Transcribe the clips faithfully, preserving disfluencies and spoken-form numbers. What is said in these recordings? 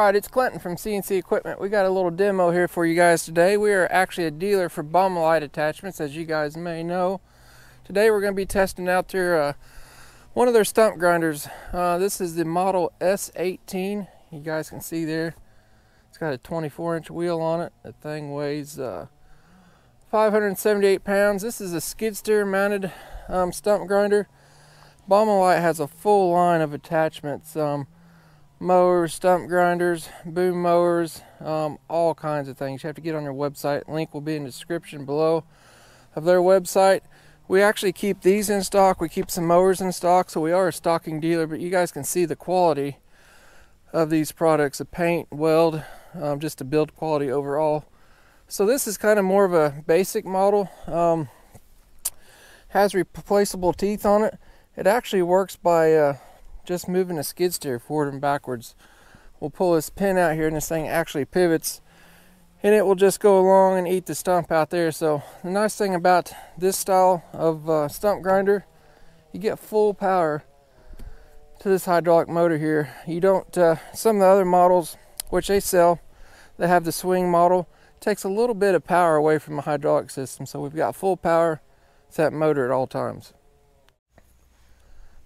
Alright, it's Clinton from C and C Equipment. We got a little demo here for you guys today. We are actually a dealer for Baumalight attachments, as you guys may know. Today we're going to be testing out their, uh, one of their stump grinders. Uh, this is the model S eighteen. You guys can see there. It's got a twenty-four inch wheel on it. The thing weighs uh, five hundred seventy-eight pounds. This is a skid steer mounted um, stump grinder. Baumalight has a full line of attachments. Um, mowers, stump grinders, boom mowers, um, all kinds of things. You have to get on their website. Link will be in the description below of their website. We actually keep these in stock. We keep some mowers in stock, so we are a stocking dealer, but you guys can see the quality of these products, the paint, weld, um, just the build quality overall. So this is kind of more of a basic model. Um, has replaceable teeth on it. It actually works by uh, just moving the skid steer forward and backwards. We'll pull this pin out here and this thing actually pivots and it will just go along and eat the stump out there. So the nice thing about this style of uh, stump grinder, you get full power to this hydraulic motor here. You don't, uh, some of the other models which they sell, they have the swing model, it takes a little bit of power away from the hydraulic system. So we've got full power to that motor at all times.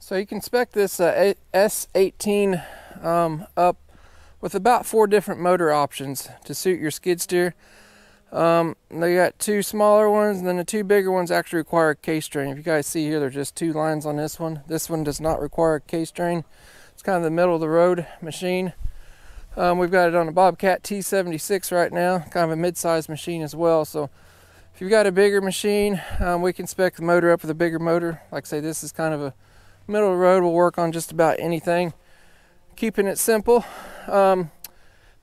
So you can spec this uh, S eighteen um, up with about four different motor options to suit your skid steer. Um, they got two smaller ones, and then the two bigger ones actually require a K-strain. If you guys see here, there's just two lines on this one. This one does not require a K-strain. It's kind of the middle of the road machine. Um, we've got it on a Bobcat T seventy-six right now, kind of a mid-sized machine as well. So if you've got a bigger machine, um, we can spec the motor up with a bigger motor. Like I say, this is kind of a middle of the road, will work on just about anything, keeping it simple. Um,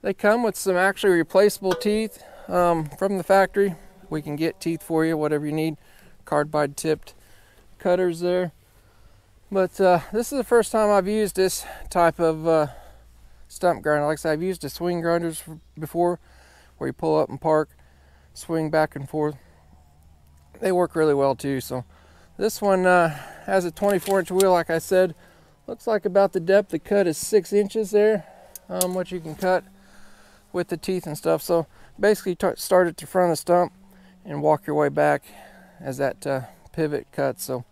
they come with some actually replaceable teeth um, from the factory. We can get teeth for you, whatever you need. Carbide tipped cutters there. But uh, this is the first time I've used this type of uh, stump grinder. Like I said, I've used the swing grinders before, where you pull up and park, swing back and forth. They work really well too. So this one uh, has a twenty-four inch wheel, like I said. Looks like about the depth of cut is six inches there, um, what you can cut with the teeth and stuff. So basically start at the front of the stump and walk your way back as that uh, pivot cuts. So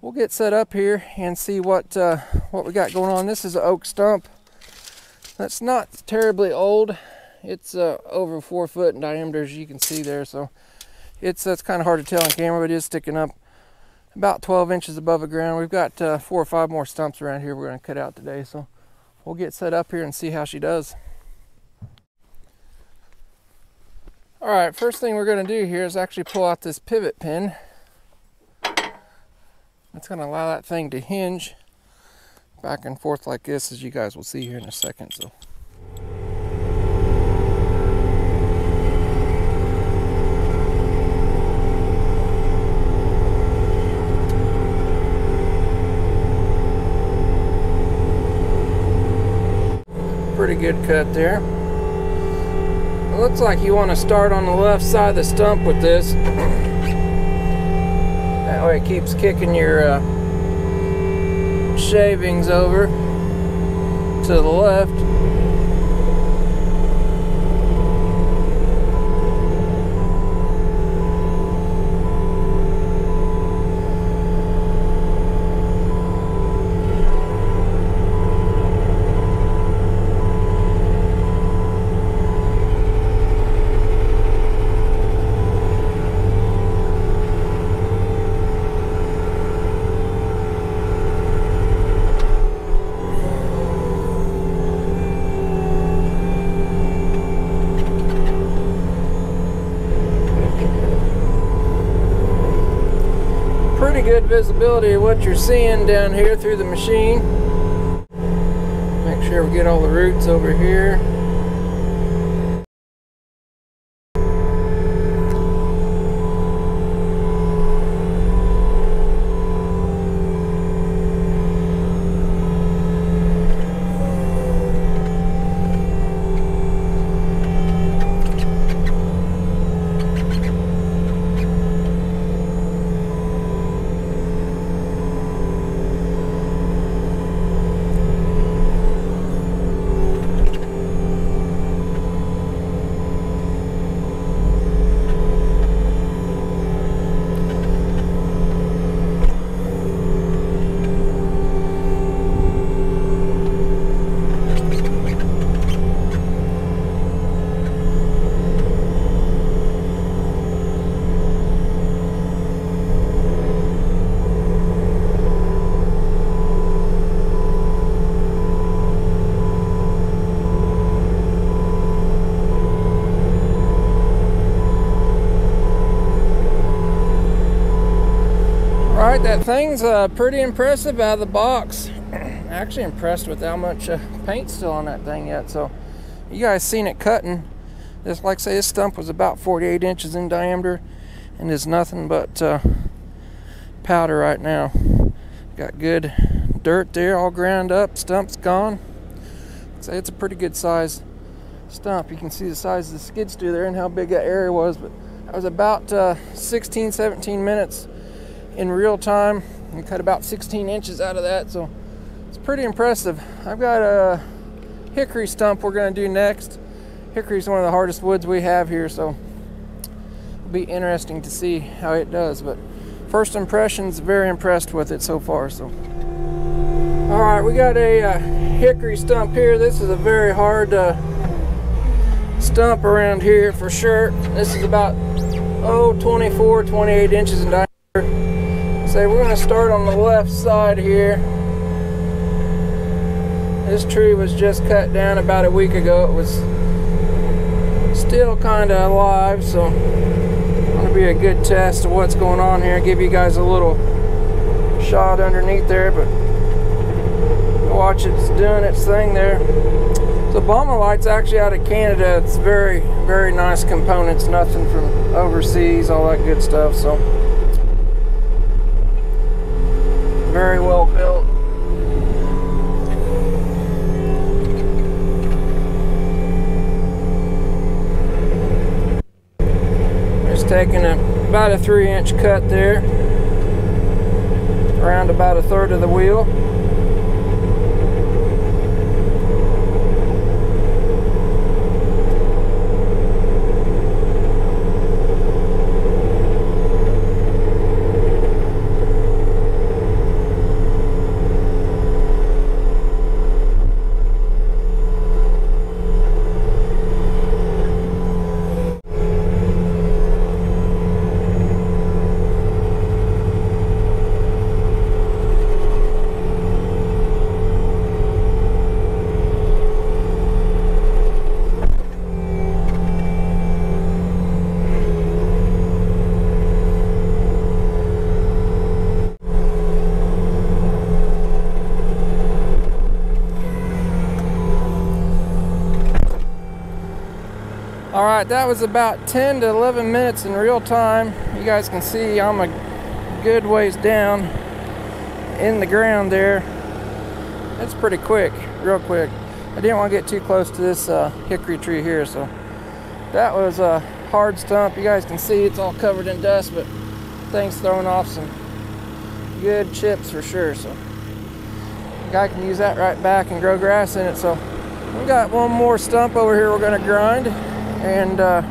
we'll get set up here and see what, uh, what we got going on. This is an oak stump that's not terribly old. It's uh, over four foot in diameter, as you can see there. So it's, that's kind of hard to tell on camera, but it is sticking up about twelve inches above the ground. We've got uh, four or five more stumps around here we're going to cut out today, so we'll get set up here and see how she does. All right, first thing we're going to do here is actually pull out this pivot pin. It's going to allow that thing to hinge back and forth like this, as you guys will see here in a second. So pretty good cut there. It looks like you want to start on the left side of the stump with this. That way it keeps kicking your uh, shavings over to the left. Good visibility of what you're seeing down here through the machine. Make sure we get all the roots over here. Alright, that thing's uh, pretty impressive out of the box. Actually impressed with how much uh, paint's still on that thing yet. So you guys seen it cutting. Just like I say, this stump was about forty-eight inches in diameter and is nothing but uh, powder right now. Got good dirt there, all ground up, stump's gone. So it's a pretty good size stump. You can see the size of the skid steer there and how big that area was, but that was about uh, sixteen, seventeen minutes in real time. We cut about sixteen inches out of that, so it's pretty impressive. I've got a hickory stump we're gonna do next. Hickory is one of the hardest woods we have here, so it'll be interesting to see how it does. But first impressions, very impressed with it so far. So, all right, we got a uh, hickory stump here. This is a very hard uh, stump around here for sure. This is about oh twenty-four, twenty-eight inches in diameter. So we're going to start on the left side here. This tree was just cut down about a week ago. It was still kind of alive, so it's going to be a good test of what's going on here. I'll give you guys a little shot underneath there, but watch, it's doing its thing there. So Baumalight's actually out of Canada. It's very, very nice components, nothing from overseas, all that good stuff. So very well built. Taking a, about a three inch cut there, around about a third of the wheel. All right, that was about ten to eleven minutes in real time. You guys can see I'm a good ways down in the ground there. That's pretty quick, real quick. I didn't want to get too close to this uh, hickory tree here, so that was a hard stump. You guys can see it's all covered in dust, but things throwing off some good chips for sure. So the guy can use that right back and grow grass in it. So we got one more stump over here we're going to grind. And uh,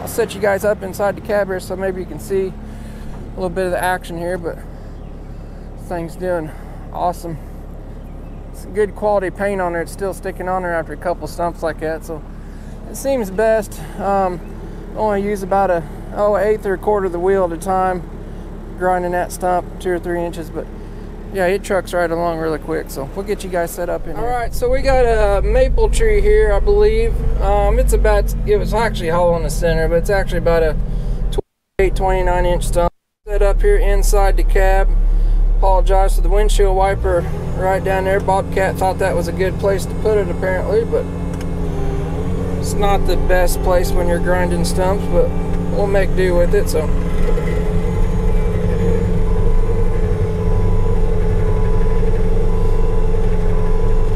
I'll set you guys up inside the cab here so maybe you can see a little bit of the action here, but this thing's doing awesome. It's good quality paint on there. It's still sticking on there after a couple stumps like that, so it seems best. Um, only use about a oh eighth or a quarter of the wheel at a time, grinding that stump two or three inches, but yeah, it trucks right along really quick, so we'll get you guys set up in here. All right, so we got a maple tree here, I believe. Um, it's about, it was actually hollow in the center, but it's actually about a twenty-eight, twenty-nine inch stump. Set up here inside the cab. Apologize for the windshield wiper right down there. Bobcat thought that was a good place to put it apparently, but it's not the best place when you're grinding stumps, but we'll make do with it, so.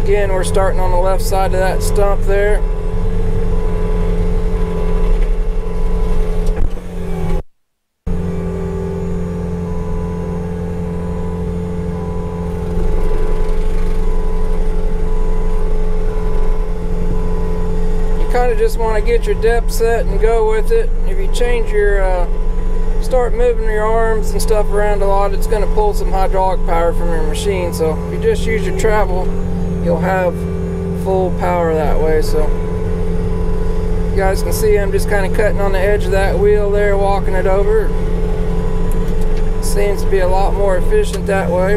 Again, we're starting on the left side of that stump there. You kind of just want to get your depth set and go with it. If you change your, uh, start moving your arms and stuff around a lot, it's going to pull some hydraulic power from your machine. So if you just use your travel, you'll have full power that way. So you guys can see I'm just kind of cutting on the edge of that wheel there, walking it over. Seems to be a lot more efficient that way.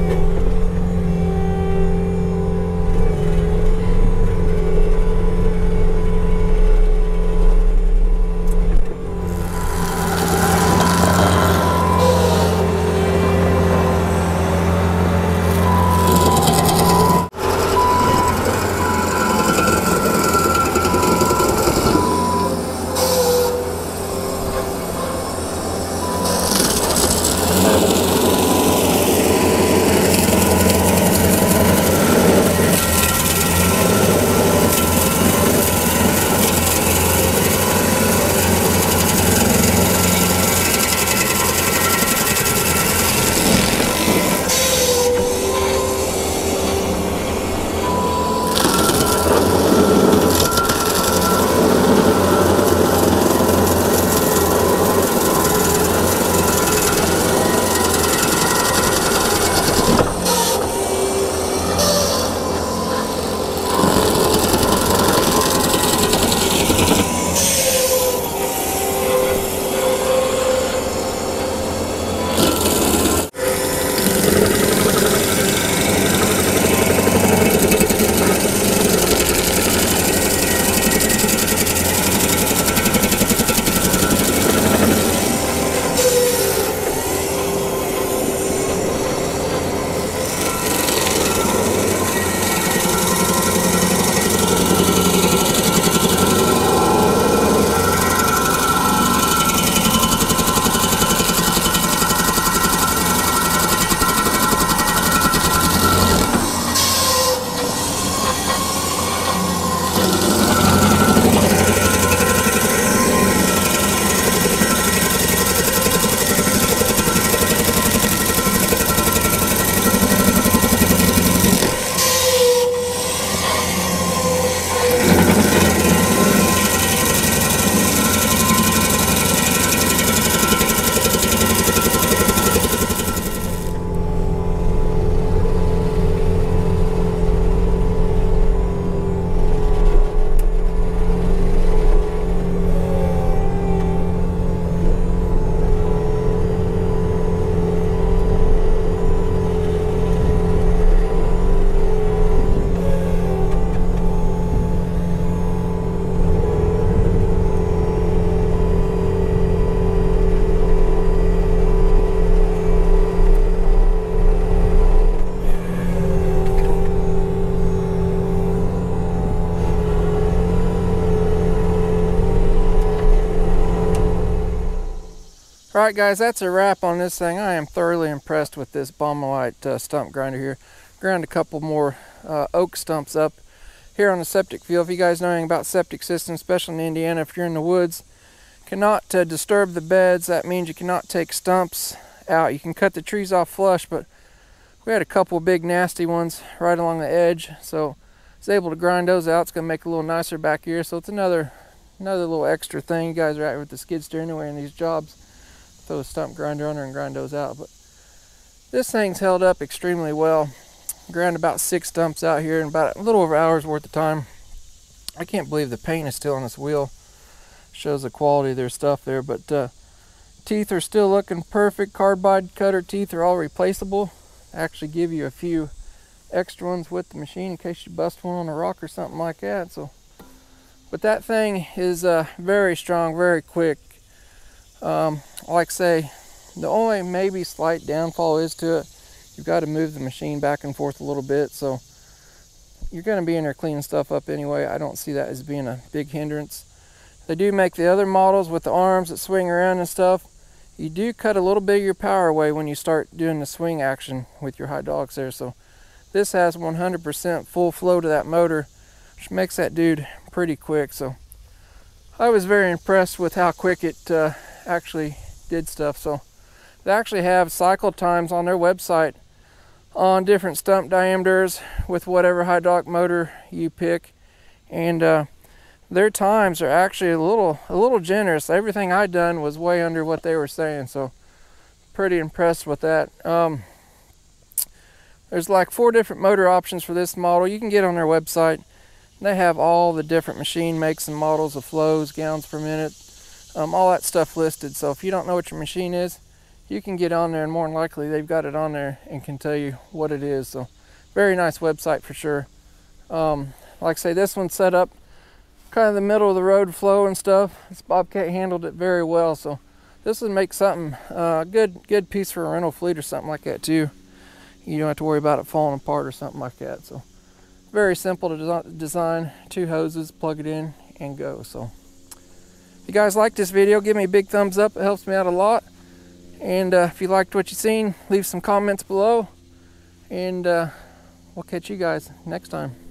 Alright guys, that's a wrap on this thing. I am thoroughly impressed with this Baumalight uh, stump grinder here. Ground a couple more uh, oak stumps up here on the septic field. If you guys know anything about septic systems, especially in Indiana, if you're in the woods, cannot uh, disturb the beds. That means you cannot take stumps out. You can cut the trees off flush, but we had a couple big nasty ones right along the edge, so I was able to grind those out. It's going to make it a little nicer back here, so it's another another little extra thing. You guys are out here with the skid steer anyway in these jobs. Throw a stump grinder under and grind those out. But this thing's held up extremely well. Ground about six stumps out here in about a little over an hour's worth of time. I can't believe the paint is still on this wheel. Shows the quality of their stuff there. But uh, teeth are still looking perfect. Carbide cutter teeth are all replaceable. I actually give you a few extra ones with the machine in case you bust one on a rock or something like that. So, but that thing is uh, very strong, very quick. Um, like I say, the only maybe slight downfall is to it, you've got to move the machine back and forth a little bit, so you're going to be in there cleaning stuff up anyway. I don't see that as being a big hindrance. They do make the other models with the arms that swing around and stuff. You do cut a little bit of your power away when you start doing the swing action with your hydraulics there, so this has one hundred percent full flow to that motor, which makes that dude pretty quick. So I was very impressed with how quick it uh, actually did stuff. So they actually have cycle times on their website on different stump diameters with whatever hydraulic motor you pick, and uh, their times are actually a little a little generous. Everything I done was way under what they were saying, so pretty impressed with that. Um, there's like four different motor options for this model. You can get on their website. They have all the different machine makes and models of flows, gallons per minute, Um, all that stuff listed. So if you don't know what your machine is, you can get on there, and more than likely they've got it on there and can tell you what it is. So very nice website for sure. Um, like I say, this one's set up kind of the middle of the road flow and stuff. This Bobcat handled it very well, so this would make something a uh, good good piece for a rental fleet or something like that too. You don't have to worry about it falling apart or something like that. So very simple to des design. Two hoses, plug it in and go. So if you guys like this video, give me a big thumbs up. It helps me out a lot. And uh, if you liked what you've seen, leave some comments below. And uh, we'll catch you guys next time.